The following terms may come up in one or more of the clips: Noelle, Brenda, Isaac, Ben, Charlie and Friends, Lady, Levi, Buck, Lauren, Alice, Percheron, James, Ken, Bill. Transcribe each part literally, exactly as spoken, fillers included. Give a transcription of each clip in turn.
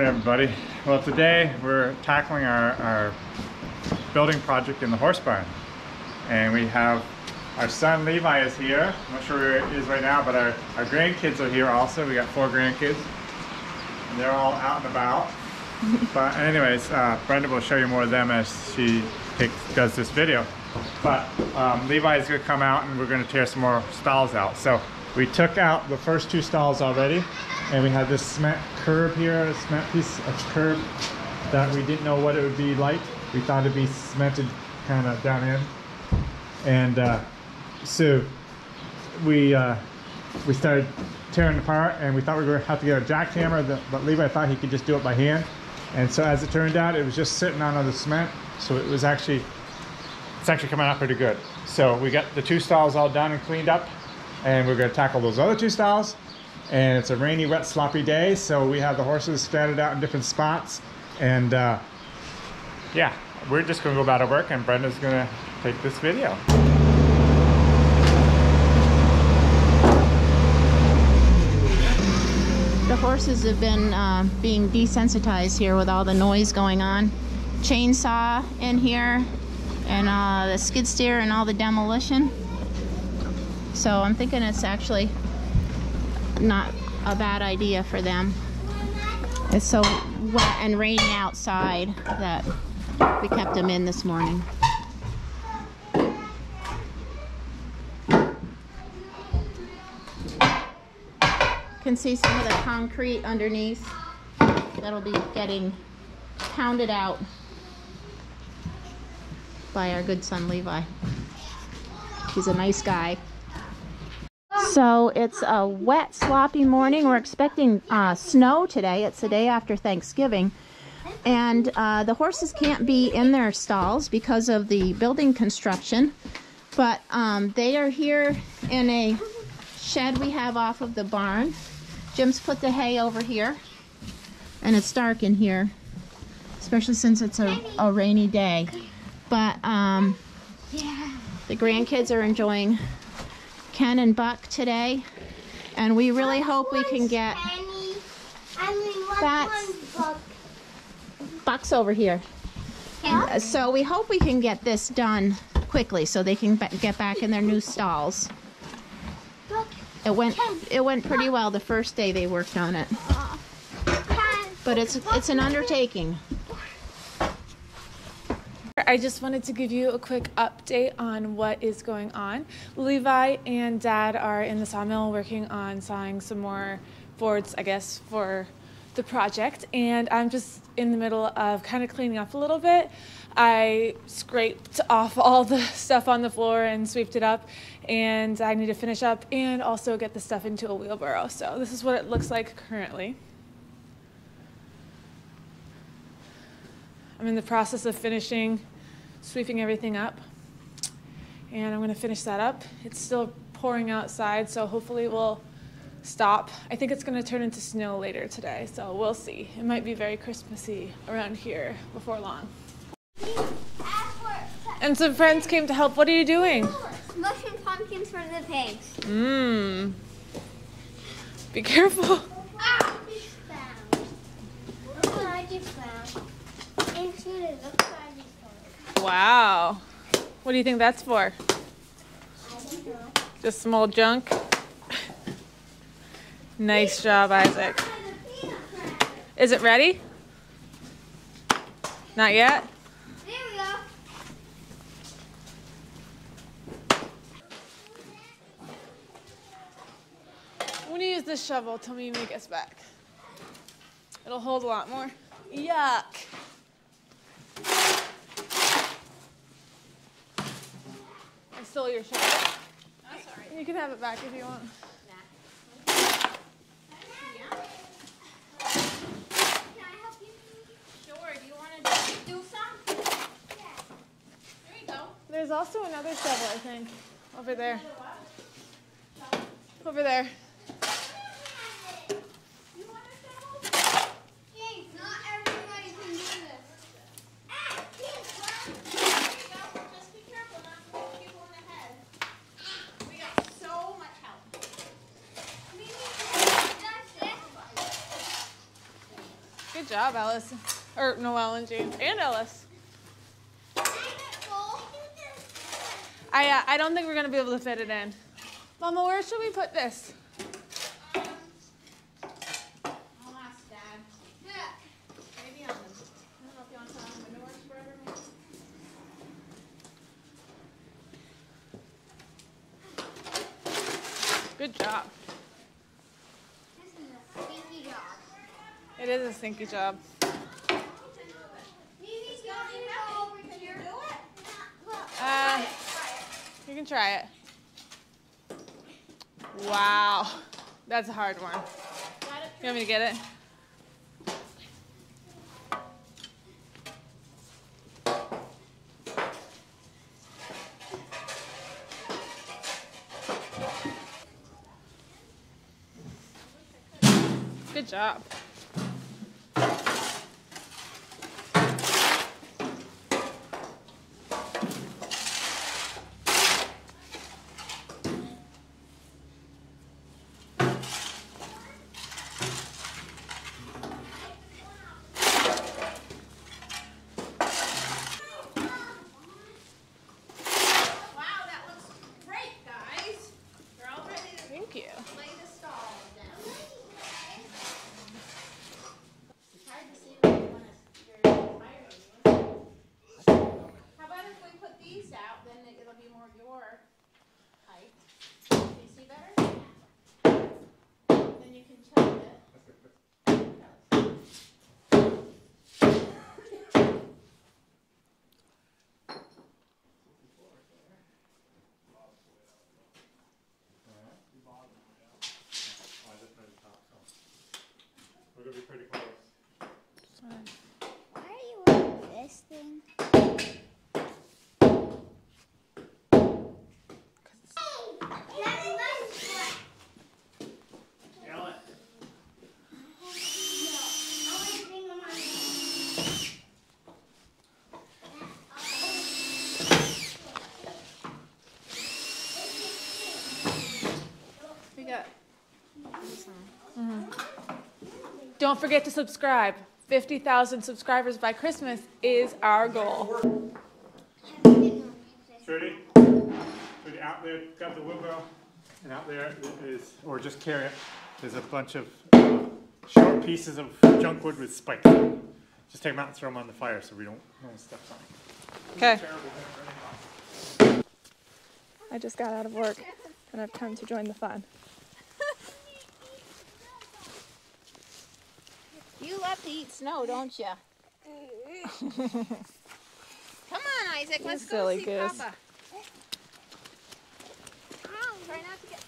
morning, everybody. Well, today we're tackling our, our building project in the horse barn. And we have our son Levi is here. I'm not sure where he is right now, but our, our grandkids are here also. We got four grandkids. And they're all out and about. But anyways, uh, Brenda will show you more of them as she takes, does this video. But um, Levi is going to come out and we're going to tear some more stalls out. So we took out the first two stalls already, and we had this cement curb here, a cement piece of curb that we didn't know what it would be like. We thought it'd be cemented kind of down in. And uh, so we uh, we started tearing it apart, and we thought we were going to have to get a jackhammer, but Levi thought he could just do it by hand. And so as it turned out, it was just sitting on the cement, so it was actually, it's actually coming out pretty good. So we got the two stalls all done and cleaned up, and we're going to tackle those other two stalls. And it's a rainy, wet, sloppy day, so we have the horses scattered out in different spots. And uh, yeah, we're just going to go about our work, and Brenda's going to take this video. The horses have been uh, being desensitized here with all the noise going on. Chainsaw in here, and uh, the skid steer and all the demolition. So I'm thinking it's actually not a bad idea for them. It's so wet and raining outside that we kept them in this morning. Can see some of the concrete underneath that'll be getting pounded out by our good son Levi. He's a nice guy. So it's a wet, sloppy morning. We're expecting uh, snow today. It's the day after Thanksgiving. And uh, the horses can't be in their stalls because of the building construction. But um, they are here in a shed we have off of the barn. Jim's put the hay over here. And it's dark in here, especially since it's a, a rainy day. But um, the grandkids are enjoying Ken and Buck today, and we really hope we can get that. Buck's over here. So we hope we can get this done quickly so they can get back in their new stalls. It went it went pretty well the first day they worked on it, but it's it's an undertaking. I just wanted to give you a quick update on what is going on. Levi and Dad are in the sawmill working on sawing some more boards, I guess, for the project. And I'm just in the middle of kind of cleaning up a little bit. I scraped off all the stuff on the floor and swept it up. And I need to finish up and also get the stuff into a wheelbarrow. So this is what it looks like currently. I'm in the process of finishing sweeping everything up, and I'm going to finish that up. It's still pouring outside, so hopefully it will stop. I think it's going to turn into snow later today, so we'll see. It might be very Christmassy around here before long. And some friends came to help. What are you doing? Mushroom pumpkins for the pigs. Mmm. Be careful. Wow. What do you think that's for? I don't know. Just some old junk? Nice job, Isaac. Is it ready? Not yet? There we go. I'm gonna use this shovel till Mimi gets back. It'll hold a lot more. Yuck. I stole your shovel. That's all right. You can have it back if you want. Yeah. Can I help you? Sure. Do you want to do something? Yeah. There you go. There's also another shovel, I think, over there. Over there. job, Alice. Or Noelle and James and Alice. I, uh, I don't think we're going to be able to fit it in. Mama, where should we put this? Um, I'll ask Dad. Yeah. Maybe on the, I don't know if you want to put on the window or spreader, maybe. Good job. This is a stinky job. It is a stinky job. Mimi's going to go over here. Uh, you can try it. Wow, that's a hard one. You want me to get it? Good job. Don't forget to subscribe. fifty thousand subscribers by Christmas is our goal. Trudy, Trudy, out there, grab the wheelbarrow, and out there is, or just carry it, there's a bunch of uh, short pieces of junk wood with spikes. Just take them out and throw them on the fire so we don't, no one steps on it. Okay. I just got out of work and I have time to join the fun. You love to eat snow, don't you? Come on, Isaac. Let's go see goose. Papa. Oh, try not to get...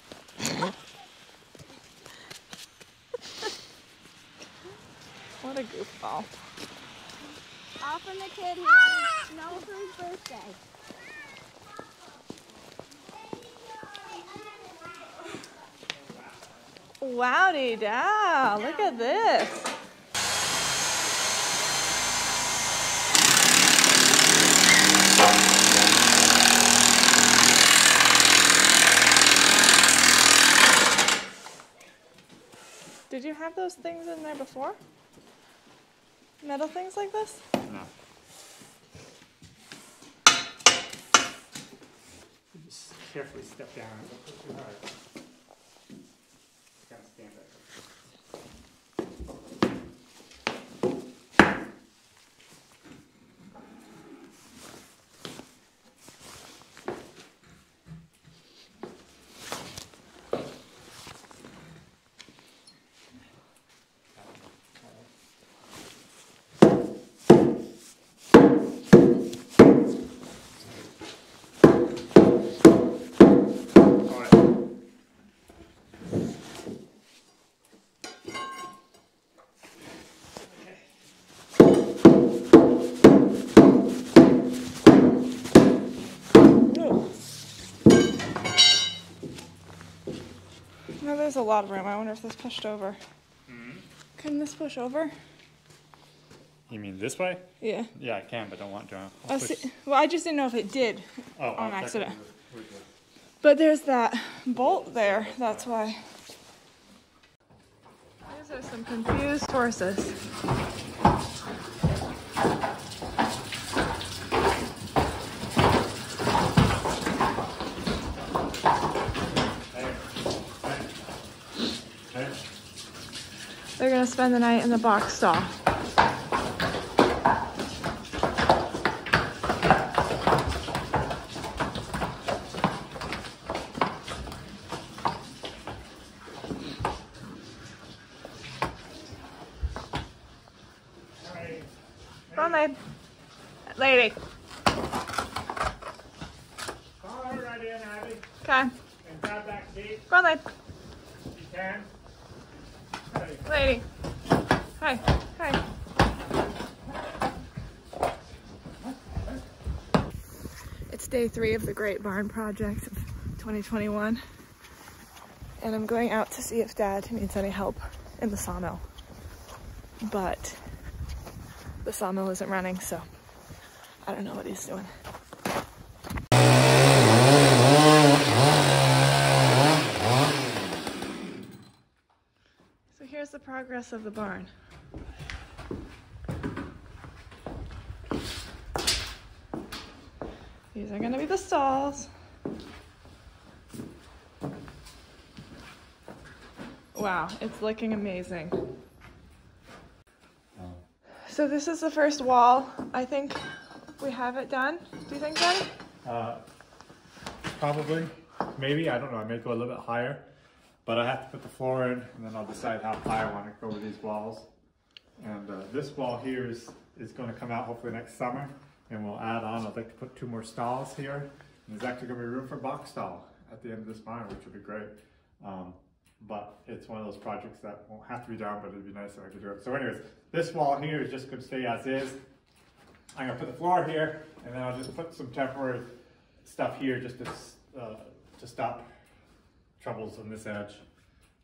What a goofball. Off on the kid who wants snow for his birthday. Wow-dee-da. Look at this. Did you have those things in there before? Metal things like this? No. Just carefully step down. Don't push too hard. You gotta stand There's a lot of room. I wonder if this pushed over. Mm-hmm. Can this push over? You mean this way? Yeah. Yeah, I can, but don't want to. Oh, see, well, I just didn't know if it did oh, on accident. But there's that bolt there. That's why. There's So some confused horses. They're gonna spend the night in the box stall. Come on, Lady. Call her right in, Abby. Okay. And grab that seat. Come on, Lady. You can. Lady. Hi. Hi. It's day three of the Great Barn Project of twenty twenty-one. And I'm going out to see if Dad needs any help in the sawmill. But the sawmill isn't running, so I don't know what he's doing. So here's the progress of the barn. These are gonna be the stalls. Wow, it's looking amazing. So this is the first wall. I think we have it done. Do you think, Ben? Uh, probably, maybe, I don't know. I may go a little bit higher, but I have to put the floor in and then I'll decide how high I want to go with these walls. And uh, this wall here is, is going to come out hopefully next summer, and we'll add on. I'd like to put two more stalls here. And there's actually going to be room for a box stall at the end of this barn, which would be great. Um, But it's one of those projects that won't have to be done, but it'd be nice if I could do it. So anyways, this wall here is just gonna stay as is. I'm gonna put the floor here, and then I'll just put some temporary stuff here just to, uh, to stop troubles on this edge.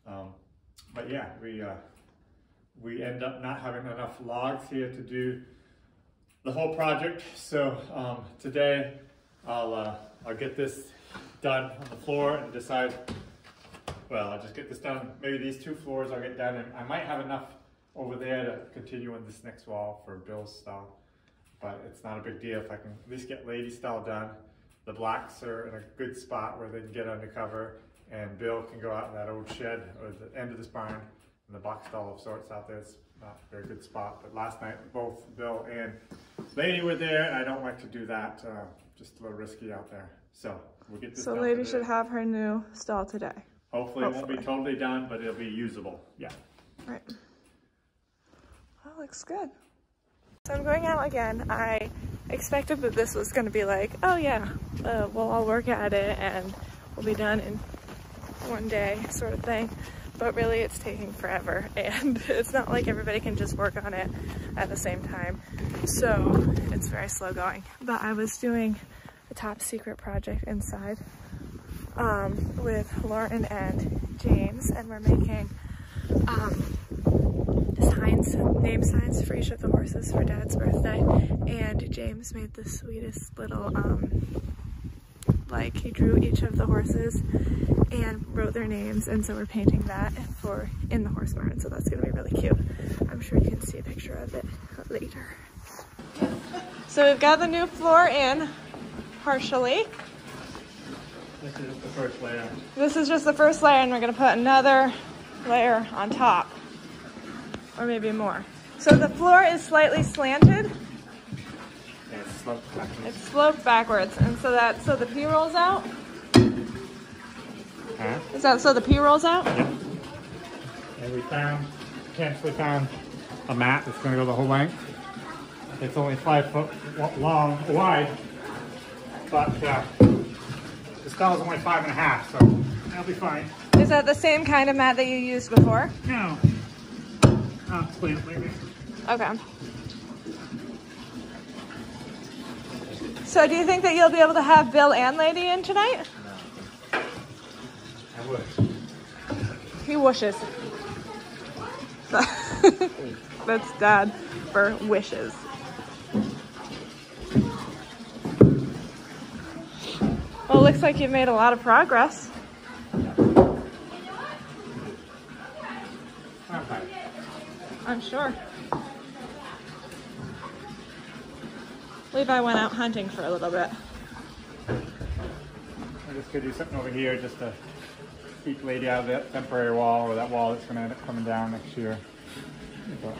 Um, but yeah, we, uh, we end up not having enough logs here to do the whole project. So um, today I'll, uh, I'll get this done on the floor and decide. Well, I'll just get this done. Maybe these two floors I'll get done, and I might have enough over there to continue on this next wall for Bill's stall. But it's not a big deal if I can at least get Lady's stall done. The blacks are in a good spot where they can get undercover, and Bill can go out in that old shed or the end of this barn and the box stall of sorts out there. It's not a very good spot. But last night, both Bill and Lady were there, and I don't like to do that. Uh, just a little risky out there. So we'll get this done. So Lady should have her new stall today. Hopefully, Hopefully it won't be totally done, but it'll be usable. Yeah. Right. Well, it looks good. So I'm going out again. I expected that this was going to be like, oh yeah, uh, we'll all work at it and we'll be done in one day sort of thing. But really it's taking forever, and it's not like everybody can just work on it at the same time. So it's very slow going. But I was doing a top secret project inside. Um, with Lauren and James, and we're making um, signs, name signs for each of the horses for Dad's birthday. And James made the sweetest little, um, like he drew each of the horses and wrote their names, and so we're painting that for in the horse barn. So that's gonna be really cute. I'm sure you can see a picture of it later. So we've got the new floor in partially. This is just the first layer. This is just the first layer, and we're going to put another layer on top, or maybe more. So the floor is slightly slanted. Yeah, it's sloped backwards. It's sloped backwards, and so that so the pea rolls out. Huh? Is that so the pea rolls out? Yeah. And we found, potentially found a mat that's going to go the whole length. It's only five foot long, wide, but. Uh, The stall is only five and a half, so that'll be fine. Is that the same kind of mat that you used before? No. I'll explain it later. Okay. So do you think that you'll be able to have Bill and Lady in tonight? No. I wish. He wishes. That's Dad for wishes. Well, it looks like you've made a lot of progress. Okay. I'm sure. Levi went out hunting for a little bit. I'm just gonna do something over here just to keep Lady out of that temporary wall, or that wall that's gonna end up coming down next year. But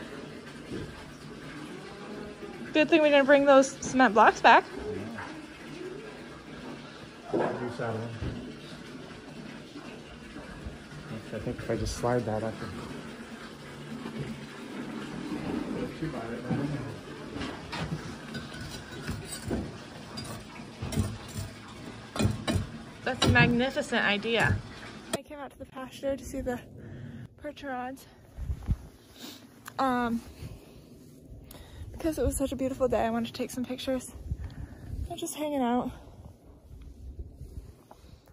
good thing we didn't bring those cement blocks back. Yeah. I think if I just slide that, I can. That's a magnificent idea. I came out to the pasture to see the Percherons. Um, because it was such a beautiful day, I wanted to take some pictures. They're just hanging out.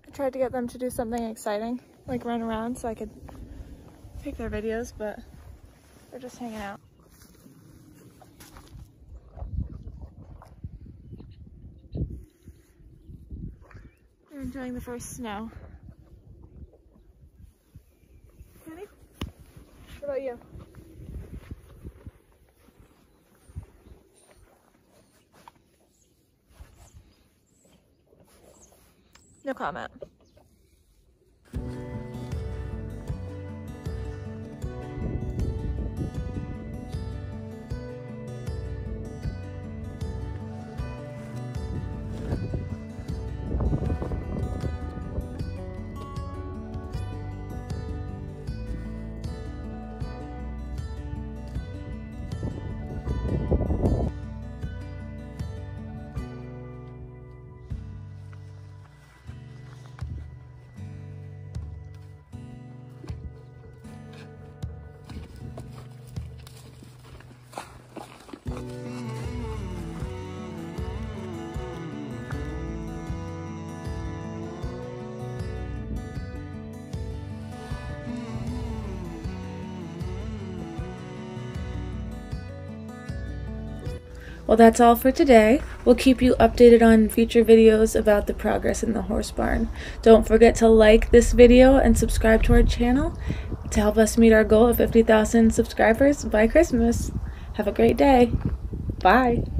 I tried to get them to do something exciting, like run around so I could take their videos, but they're just hanging out. They're enjoying the first snow. Ready? What about you? No comment. Well, that's all for today. We'll keep you updated on future videos about the progress in the horse barn. Don't forget to like this video and subscribe to our channel to help us meet our goal of fifty thousand subscribers by Christmas. Have a great day. Bye.